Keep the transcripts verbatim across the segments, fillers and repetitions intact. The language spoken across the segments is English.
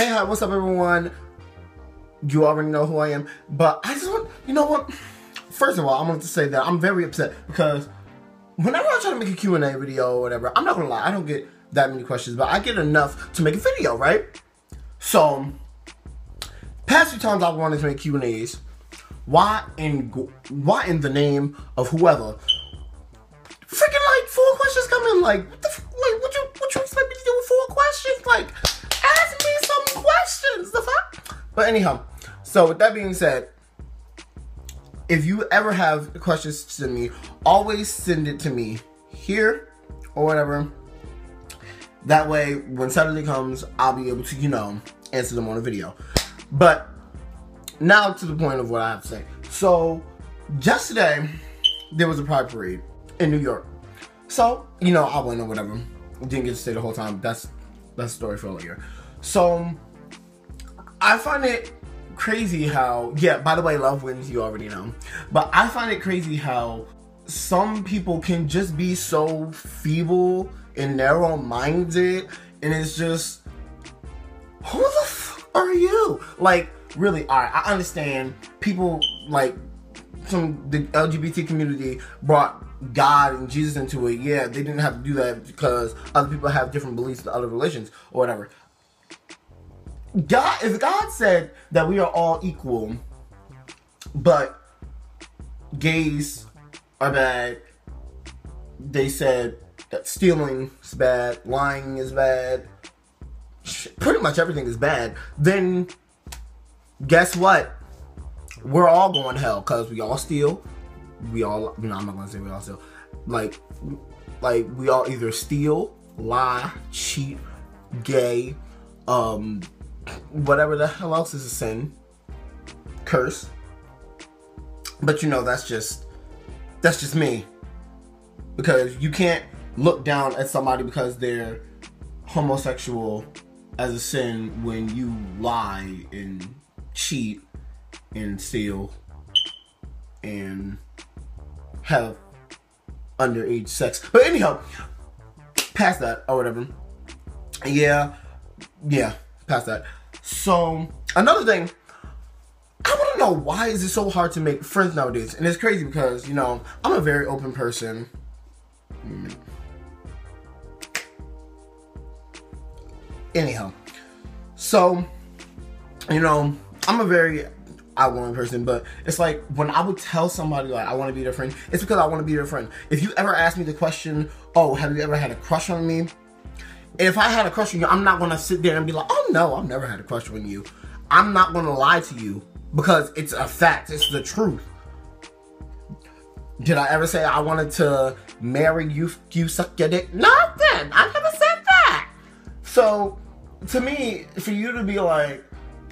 Hey, hi, what's up, everyone? You already know who I am, but I just want, you know what? First of all, I wanted to say that I'm very upset because whenever I try to make a Q and A video or whatever, I'm not gonna lie, I don't get that many questions, but I get enough to make a video, right? So, past few times I wanted to make Q and A's, why in, why in the name of whoever? Freaking like four questions come in, like, what the f like, what you, what you expect me to do with four questions? Like, ask me some questions, the fuck? But anyhow, so with that being said, if you ever have questions to me, always send it to me here or whatever. That way, when Saturday comes, I'll be able to, you know, answer them on a video. But now to the point of what I have to say. So, just today, there was a pride parade in New York. So, you know, I went or whatever. Didn't get to stay the whole time. That's, that's a story for later. So, I find it crazy how, yeah, by the way, love wins, you already know. But I find it crazy how some people can just be so feeble and narrow-minded, and it's just, who the f are you? Like, really, alright, I understand people, like, some the L G B T community brought God and Jesus into it. Yeah, they didn't have to do that because other people have different beliefs and other religions or whatever. God, if God said that we are all equal, but gays are bad, they said that stealing is bad, lying is bad, pretty much everything is bad, then guess what? We're all going to hell because we all steal. We all, no, I'm not going to say we all steal. Like, like we all either steal, lie, cheat, gay, um, whatever the hell else is a sin, curse. But you know, that's just, that's just me. Because you can't look down at somebody because they're homosexual as a sin when you lie and cheat and steal and have underage sex. But anyhow, past that or whatever. Yeah, yeah, past that. So another thing, I want to know, why is it so hard to make friends nowadays? And it's crazy because, you know, I'm a very open person. Mm. Anyhow, so, you know, I'm a very outgoing person, but it's like when I would tell somebody like I want to be their friend, it's because I want to be their friend. If you ever ask me the question, oh, have you ever had a crush on me? If I had a crush on you, I'm not going to sit there and be like, oh no, I've never had a crush on you. I'm not going to lie to you because it's a fact. It's the truth. Did I ever say I wanted to marry you, you suck your dick? Nothing! I never said that! So, to me, for you to be like,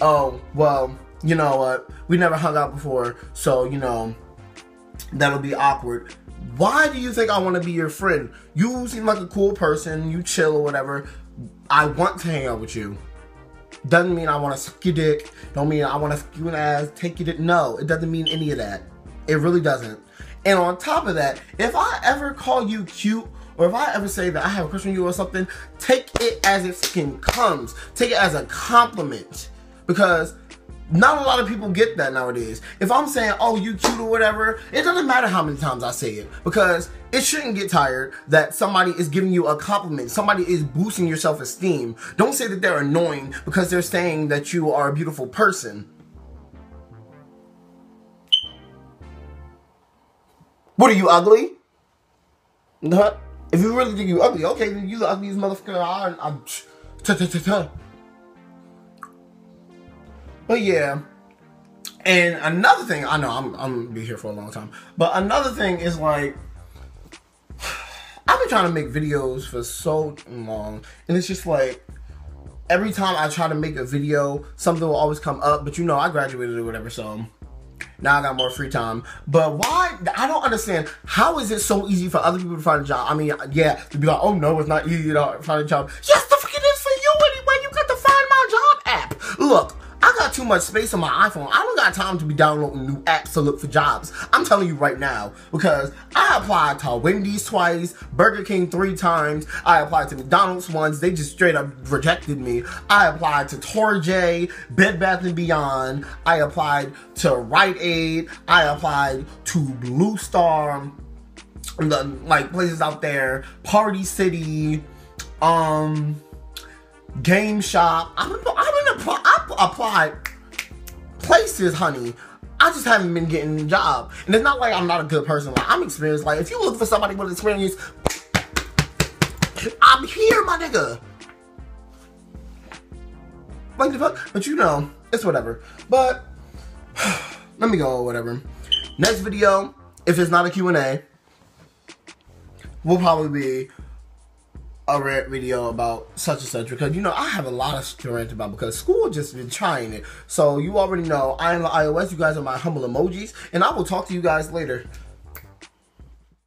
oh, well, you know what, we never hung out before, so, you know, that'll be awkward. Why do you think I want to be your friend? You seem like a cool person, you chill or whatever. I want to hang out with you. Doesn't mean I want to suck your dick. Don't mean I want to suck you an ass, take your dick. No, it doesn't mean any of that. It really doesn't. And on top of that, if I ever call you cute, or if I ever say that I have a crush on you or something, take it as it fucking comes. Take it as a compliment. Because not a lot of people get that nowadays. If I'm saying, oh, you cute or whatever, it doesn't matter how many times I say it. Because it shouldn't get tired that somebody is giving you a compliment. Somebody is boosting your self-esteem. Don't say that they're annoying because they're saying that you are a beautiful person. What, are you ugly? What? If you really think you ugly, okay, then you the ugliest motherfucker. I, I, t -t -t -t. But yeah, and another thing, I know I'm, I'm gonna be here for a long time, but another thing is like, I've been trying to make videos for so long, and it's just like, every time I try to make a video, something will always come up, but you know, I graduated or whatever, so now I got more free time. But why? I don't understand. How is it so easy for other people to find a job? I mean, yeah, to be like, oh no, it's not easy to find a job. Yes, the fuck it is for you anyway. You got the Find My Job app. Look, I got two much space on my iPhone. I don't got time to be downloading new apps to look for jobs. I'm telling you right now, because I applied to Wendy's twice, Burger King three times, I applied to McDonald's once, they just straight up rejected me. I applied to Torjay, Bed Bath and Beyond, I applied to Rite Aid, I applied to Blue Star, the, like places out there, Party City, um, Game Shop. I've been, I've been I've applied places, honey. I just haven't been getting a job. And it's not like I'm not a good person. Like, I'm experienced. Like, if you look for somebody with experience, I'm here, my nigga. Like the fuck? But you know, it's whatever. But let me go, whatever. Next video, if it's not a Q and A, will probably be a rant video about such and such, because you know I have a lot of to rant about because school just been trying it. So you already know I am iOS. You guys are my humble emojis, and I will talk to you guys later.